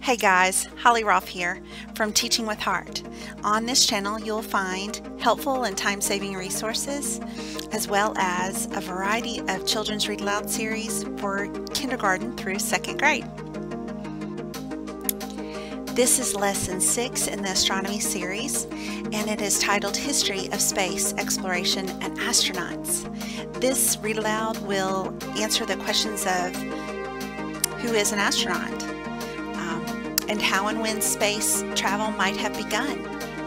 Hey guys, Holly Rolf here from Teaching with Heart. On this channel you'll find helpful and time-saving resources as well as a variety of children's read aloud series for kindergarten through second grade. This is lesson 6 in the astronomy series, and it is titled History of Space Exploration and Astronauts. This read aloud will answer the questions of who is an astronaut, and how and when space travel might have begun,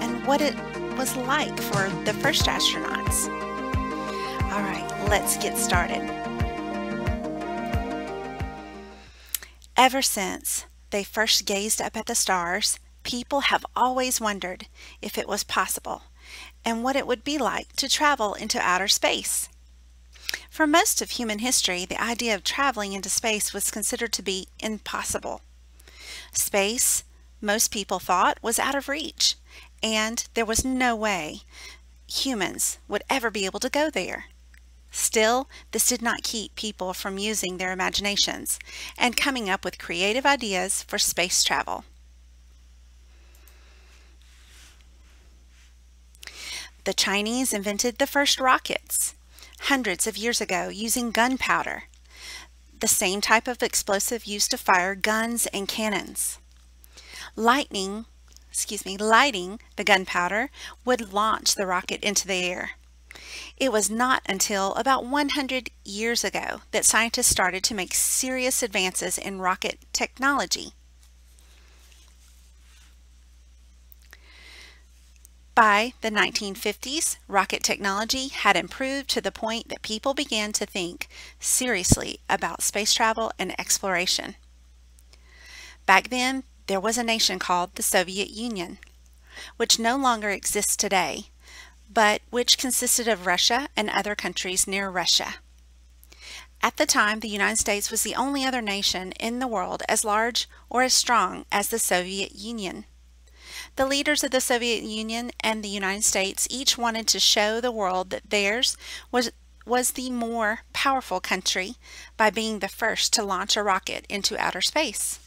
and what it was like for the first astronauts. All right, let's get started. Ever since they first gazed up at the stars, people have always wondered if it was possible and what it would be like to travel into outer space. For most of human history, the idea of traveling into space was considered to be impossible. Space, most people thought, was out of reach, and there was no way humans would ever be able to go there. Still, this did not keep people from using their imaginations and coming up with creative ideas for space travel. The Chinese invented the first rockets hundreds of years ago using gunpowder, the same type of explosive used to fire guns and cannons. Lighting the gunpowder would launch the rocket into the air. It was not until about 100 years ago that scientists started to make serious advances in rocket technology. By the 1950s, rocket technology had improved to the point that people began to think seriously about space travel and exploration. Back then, there was a nation called the Soviet Union, which no longer exists today, but which consisted of Russia and other countries near Russia. At the time, the United States was the only other nation in the world as large or as strong as the Soviet Union. The leaders of the Soviet Union and the United States each wanted to show the world that theirs was the more powerful country by being the first to launch a rocket into outer space.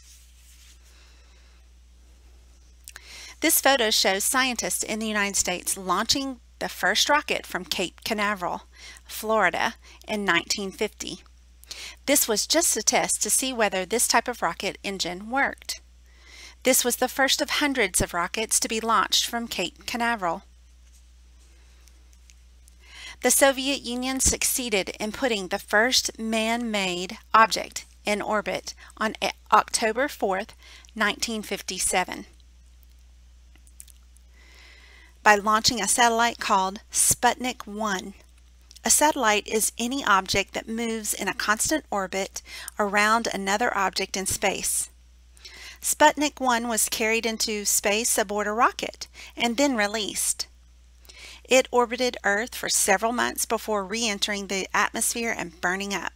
This photo shows scientists in the United States launching the first rocket from Cape Canaveral, Florida, in 1950. This was just a test to see whether this type of rocket engine worked. This was the first of hundreds of rockets to be launched from Cape Canaveral. The Soviet Union succeeded in putting the first man-made object in orbit on October 4th, 1957, by launching a satellite called Sputnik 1. A satellite is any object that moves in a constant orbit around another object in space. Sputnik 1 was carried into space aboard a rocket and then released. It orbited Earth for several months before re-entering the atmosphere and burning up.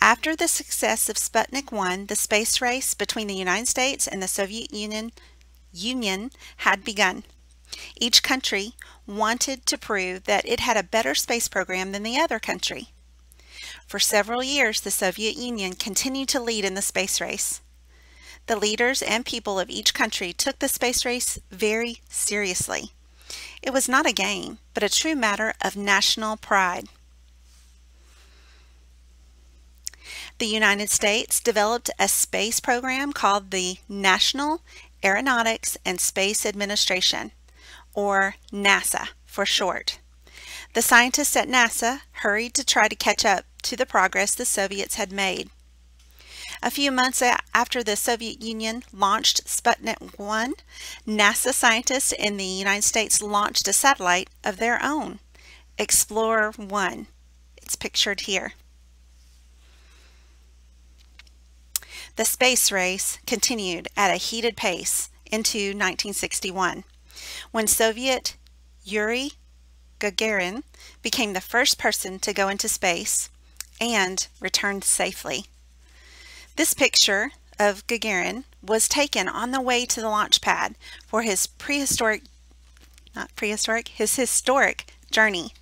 After the success of Sputnik 1, the space race between the United States and the Soviet Union had begun. Each country wanted to prove that it had a better space program than the other country. For several years, the Soviet Union continued to lead in the space race. The leaders and people of each country took the space race very seriously. It was not a game, but a true matter of national pride. The United States developed a space program called the National Aeronautics and Space Administration, or NASA for short. The scientists at NASA hurried to try to catch up to the progress the Soviets had made. A few months after the Soviet Union launched Sputnik 1, NASA scientists in the United States launched a satellite of their own, Explorer 1. It's pictured here. The space race continued at a heated pace into 1961, when Soviet Yuri Gagarin became the first person to go into space and returned safely. This picture of Gagarin was taken on the way to the launch pad for his historic journey.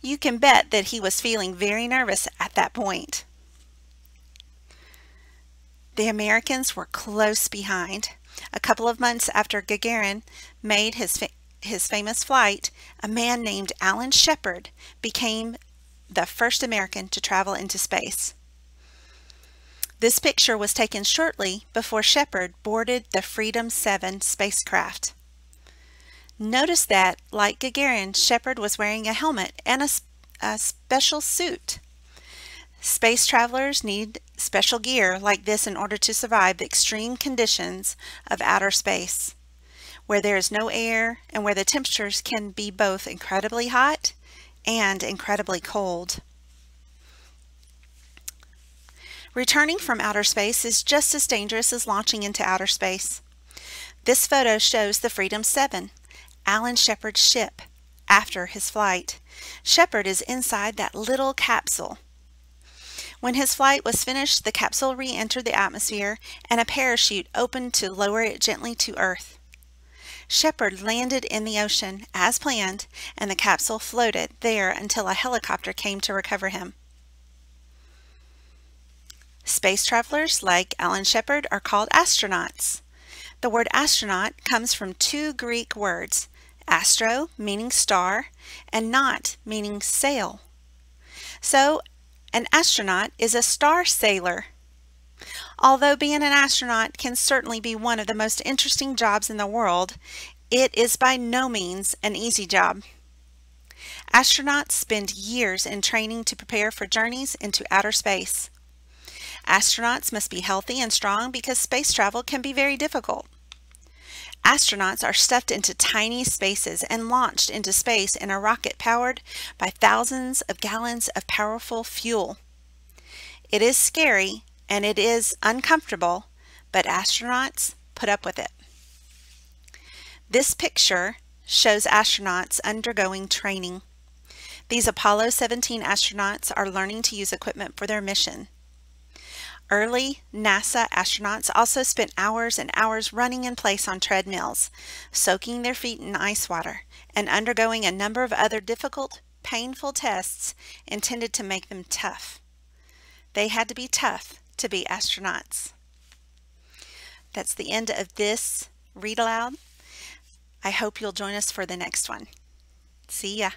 You can bet that he was feeling very nervous at that point. The Americans were close behind. A couple of months after Gagarin made his famous flight, a man named Alan Shepard became the first American to travel into space. This picture was taken shortly before Shepard boarded the Freedom 7 spacecraft. Notice that, like Gagarin, Shepard was wearing a helmet and a special suit. Space travelers need special gear like this in order to survive the extreme conditions of outer space, where there is no air and where the temperatures can be both incredibly hot and incredibly cold. Returning from outer space is just as dangerous as launching into outer space. This photo shows the Freedom 7, Alan Shepard's ship, after his flight. Shepard is inside that little capsule. When his flight was finished, the capsule re-entered the atmosphere and a parachute opened to lower it gently to Earth. Shepard landed in the ocean as planned, and the capsule floated there until a helicopter came to recover him. Space travelers like Alan Shepard are called astronauts. The word astronaut comes from two Greek words, astro meaning star and naut meaning sail. So an astronaut is a star sailor. Although being an astronaut can certainly be one of the most interesting jobs in the world, it is by no means an easy job. Astronauts spend years in training to prepare for journeys into outer space. Astronauts must be healthy and strong because space travel can be very difficult. Astronauts are stuffed into tiny spaces and launched into space in a rocket powered by thousands of gallons of powerful fuel. It is scary and it is uncomfortable, but astronauts put up with it. This picture shows astronauts undergoing training. These Apollo 17 astronauts are learning to use equipment for their mission. Early NASA astronauts also spent hours and hours running in place on treadmills, soaking their feet in ice water, and undergoing a number of other difficult, painful tests intended to make them tough. They had to be tough to be astronauts. That's the end of this read aloud. I hope you'll join us for the next one. See ya.